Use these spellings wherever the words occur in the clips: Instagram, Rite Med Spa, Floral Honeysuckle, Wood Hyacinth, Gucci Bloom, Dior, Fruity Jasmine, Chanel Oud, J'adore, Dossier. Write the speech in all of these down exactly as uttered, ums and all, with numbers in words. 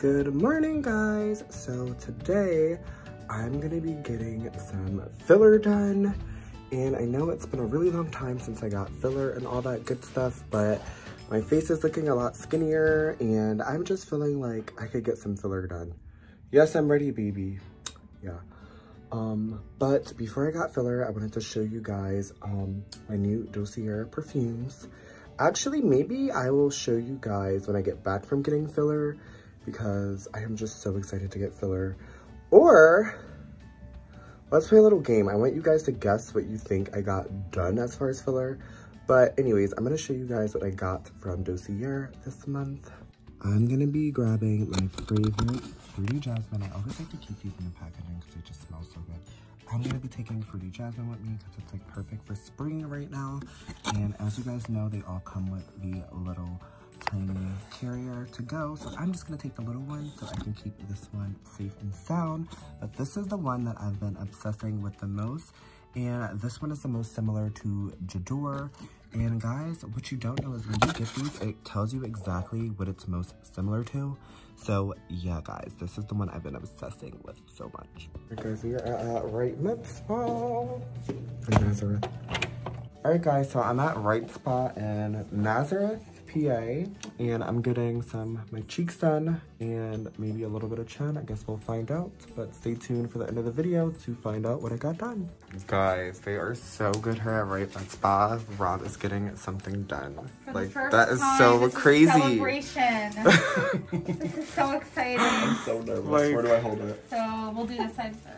Good morning, guys. So today I'm gonna be getting some filler done, and I know it's been a really long time since I got filler and all that good stuff, but my face is looking a lot skinnier and I'm just feeling like I could get some filler done. Yes, I'm ready, baby. Yeah. Um, but before I got filler, I wanted to show you guys um, my new Dossier perfumes. Actually, maybe I will show you guys when I get back from getting filler, because I am just so excited to get filler. Or, let's play a little game. I want you guys to guess what you think I got done as far as filler. But anyways, I'm gonna show you guys what I got from Dossier this month. I'm gonna be grabbing my favorite Fruity Jasmine. I always like to keep these in the packaging because they just smell so good. I'm gonna be taking Fruity Jasmine with me because it's like perfect for spring right now. And as you guys know, they all come with the little tiny carrier to go, so I'm just gonna take the little one so I can keep this one safe and sound. But this is the one that I've been obsessing with the most, and this one is the most similar to J'adore. And guys, what you don't know is when you get these, it tells you exactly what it's most similar to. So yeah, guys, this is the one I've been obsessing with so much. Alright guys, we are at uh, Rite Med Spa. In Nazareth. Alright guys, so I'm at Rite Spa in Nazareth, P A, and I'm getting some my cheeks done and maybe a little bit of chin. I guess we'll find out, but stay tuned for the end of the video to find out what I got done. Guys, they are so good here at Rite Med Spa. Rob is getting something done. For like that is time. So this crazy. Is celebration. This is so exciting. I'm so nervous. Like, where do I hold it? So we'll do this side first.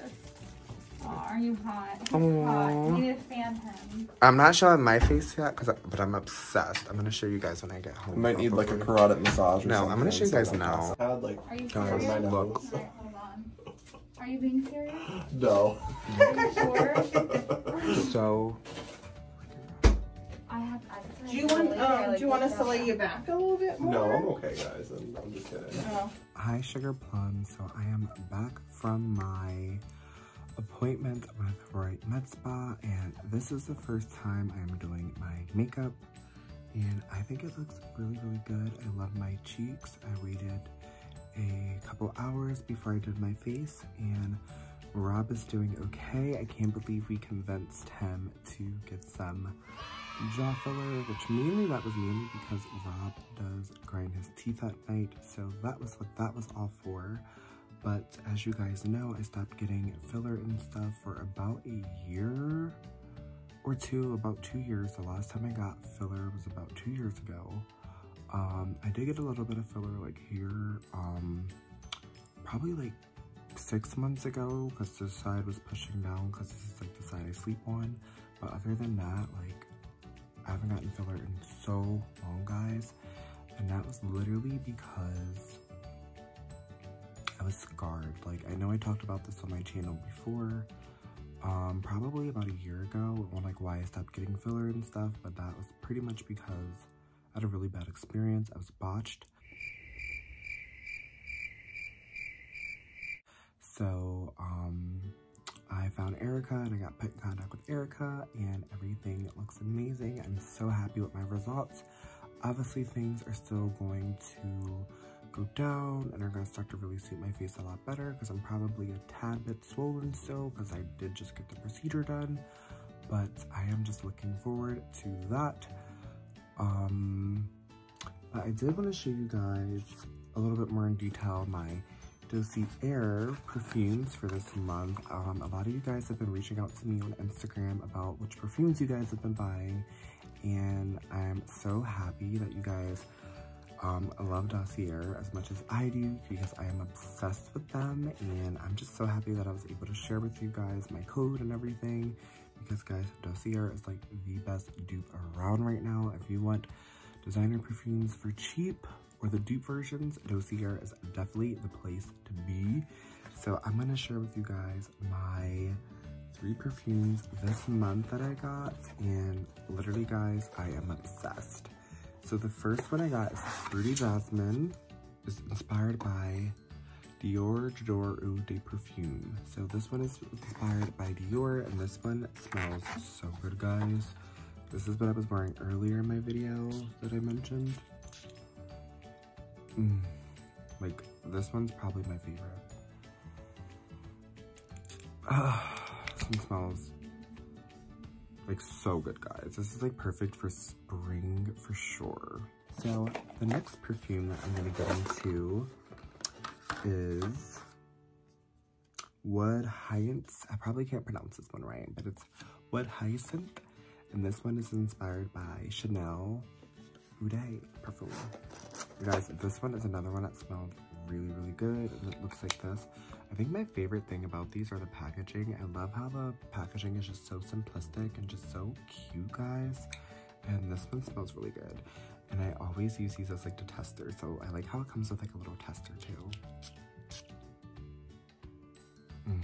Oh, are you hot? He's hot. You need to fan him. I'm not showing my face yet, cause I, but I'm obsessed. I'm gonna show you guys when I get home. You might need like a carotid massage or no, something. No, I'm gonna show you guys now. I had like, are you serious? Guys, look. Right, hold on. Are you being serious? No. Sure? So. I have. I do you want? Um, do you want us to lay you back a little bit more? No, I'm okay, guys. I'm, I'm just kidding. No. Hi, Sugar Plum. So I am back from my appointment with Rite Med Spa, and this is the first time I'm doing my makeup, and I think it looks really really good. I love my cheeks. I waited a couple hours before I did my face, and Rob is doing okay. I can't believe we convinced him to get some jaw filler, which mainly that was mainly because Rob does grind his teeth at night, so that was what that was all for. But as you guys know, I stopped getting filler and stuff for about a year or two, about two years. The last time I got filler was about two years ago. Um, I did get a little bit of filler like here, um, probably like six months ago, because this side was pushing down because this is like the side I sleep on. But other than that, like I haven't gotten filler in so long, guys. And that was literally because I was scarred. Like, I know I talked about this on my channel before, um, probably about a year ago, on like why I stopped getting filler and stuff, but that was pretty much because I had a really bad experience. I was botched. So, um, I found Erica and I got put in contact with Erica, and everything looks amazing. I'm so happy with my results. Obviously, things are still going to go down and are gonna start to really suit my face a lot better, because I'm probably a tad bit swollen still because I did just get the procedure done, but I am just looking forward to that. Um, but I did want to show you guys a little bit more in detail my Dossier perfumes for this month. Um, a lot of you guys have been reaching out to me on Instagram about which perfumes you guys have been buying, and I'm so happy that you guys Um, I love Dossier as much as I do, because I am obsessed with them, and I'm just so happy that I was able to share with you guys my code and everything, because guys, Dossier is like the best dupe around right now. If you want designer perfumes for cheap or the dupe versions, Dossier is definitely the place to be. So I'm gonna share with you guys my three perfumes this month that I got, and literally guys, I am obsessed. So the first one I got is Fruity Jasmine. It's inspired by Dior J'adore Eau de Perfume. So this one is inspired by Dior, and this one smells so good, guys. This is what I was wearing earlier in my video that I mentioned. Mm, like, This one's probably my favorite. Ah, this one smells like so good, guys. This is like perfect for spring for sure. So the next perfume that I'm gonna get into is Wood Hyacinth. I probably can't pronounce this one right, but it's Wood Hyacinth. And this one is inspired by Chanel Oud perfume. You guys, this one is another one that smells really, really good. And it looks like this. I think my favorite thing about these are the packaging. I love how the packaging is just so simplistic and just so cute, guys. And this one smells really good. And I always use these as like the tester. So I like how it comes with like a little tester too. Mm.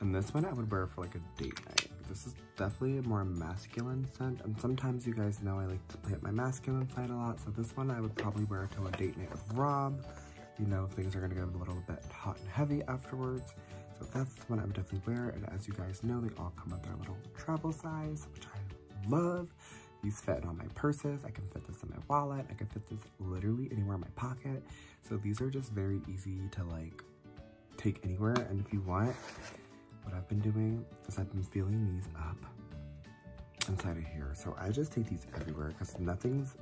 And this one I would wear for like a date night. This is definitely a more masculine scent, and sometimes you guys know I like to play up my masculine side a lot, so this one I would probably wear to a date night with Rob, you know, if things are gonna get a little bit hot and heavy afterwards. So that's the one I would definitely wear, and as you guys know, they all come with their little travel size, which I love. These fit on my purses, I can fit this in my wallet, I can fit this literally anywhere in my pocket, so these are just very easy to like take anywhere. And if you want, what I've been doing is I've been filling these up inside of here. So I just take these everywhere because nothing's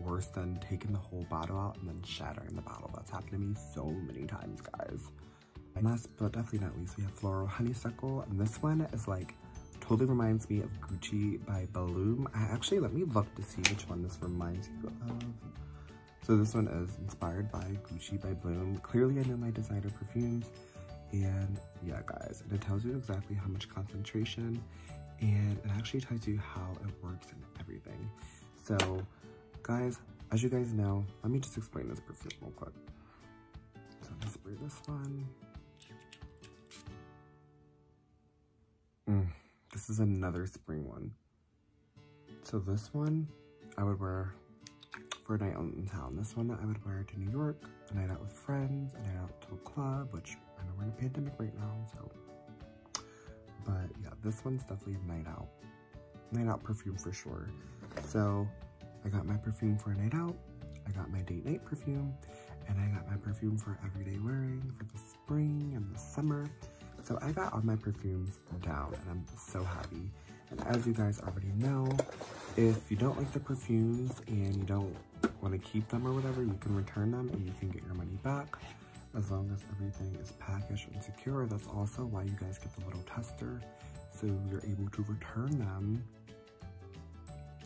worse than taking the whole bottle out and then shattering the bottle. That's happened to me so many times, guys. And last but definitely not least, we have Floral Honeysuckle. And this one is like, totally reminds me of Gucci by Bloom. I actually, let me look to see which one this reminds you of. So this one is inspired by Gucci by Bloom. Clearly I know my designer perfumes. And yeah, guys, and it tells you exactly how much concentration, and it actually tells you how it works and everything. So guys, as you guys know, let me just explain this perfume real quick. So I'm gonna spray this one. Mm, this is another spring one. So this one I would wear for a night out in town. This one I would wear to New York, a night out with friends, a night out to a club, which I know we're in a pandemic right now, so. But yeah, this one's definitely a night out. Night out perfume for sure. So I got my perfume for a night out, I got my date night perfume, and I got my perfume for everyday wearing for the spring and the summer. So I got all my perfumes down and I'm so happy. And as you guys already know, if you don't like the perfumes and you don't want to keep them or whatever, you can return them and you can get your money back. As long as everything is packaged and secure, that's also why you guys get the little tester. So you're able to return them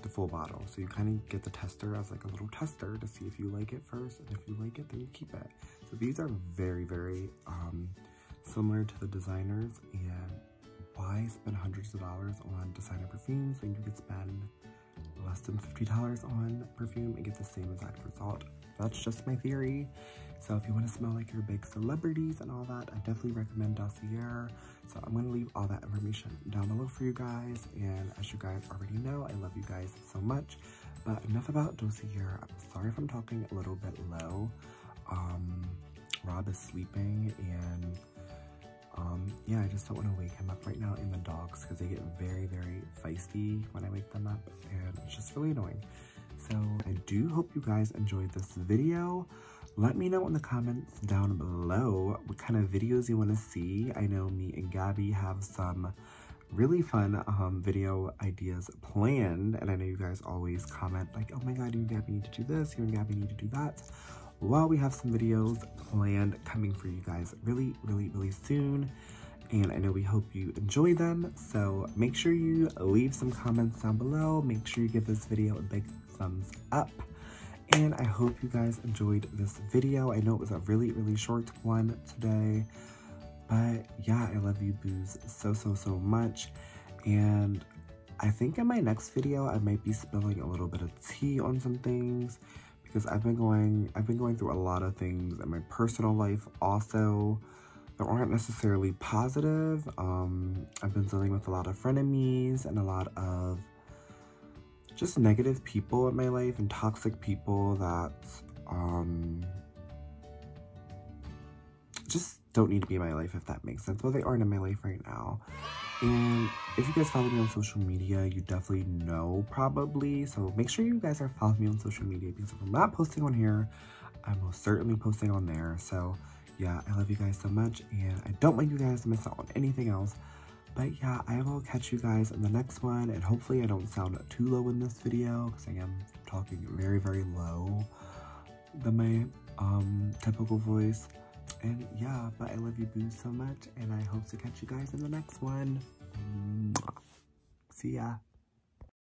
the full bottle. So you kind of get the tester as like a little tester to see if you like it first. And if you like it, then you keep it. So these are very, very um, similar to the designers. And why spend hundreds of dollars on designer perfumes when you could spend less than fifty dollars on perfume and get the same exact result? That's just my theory. So if you want to smell like your big celebrities and all that, I definitely recommend Dossier. So I'm going to leave all that information down below for you guys. And as you guys already know, I love you guys so much. But enough about Dossier. I'm sorry if I'm talking a little bit low. Um, Rob is sleeping and um, yeah, I just don't want to wake him up right now, and the dogs, because they get very, very feisty when I wake them up. And it's just really annoying. So I do hope you guys enjoyed this video. Let me know in the comments down below what kind of videos you want to see. I know me and Gabby have some really fun um, video ideas planned. And I know you guys always comment like, oh my god, you and Gabby need to do this, you and Gabby need to do that. Well, we have some videos planned coming for you guys really, really, really soon. And I know we hope you enjoy them. So make sure you leave some comments down below. Make sure you give this video a big thumbs up. And I hope you guys enjoyed this video. I know it was a really, really short one today. But yeah, I love you boos so, so, so much. And I think in my next video, I might be spilling a little bit of tea on some things. Because I've been going, I've been going through a lot of things in my personal life also. That aren't necessarily positive. Um, I've been dealing with a lot of frenemies and a lot of just negative people in my life and toxic people that um, just don't need to be in my life, if that makes sense. Well, they aren't in my life right now. And if you guys follow me on social media, you definitely know probably. So make sure you guys are following me on social media, because if I'm not posting on here, I'm most certainly posting on there. So yeah, I love you guys so much, and I don't want you guys to miss out on anything else. But yeah, I will catch you guys in the next one, and hopefully I don't sound too low in this video, because I am talking very, very low than my um, typical voice. And yeah, but I love you boos so much, and I hope to catch you guys in the next one. Mwah. See ya.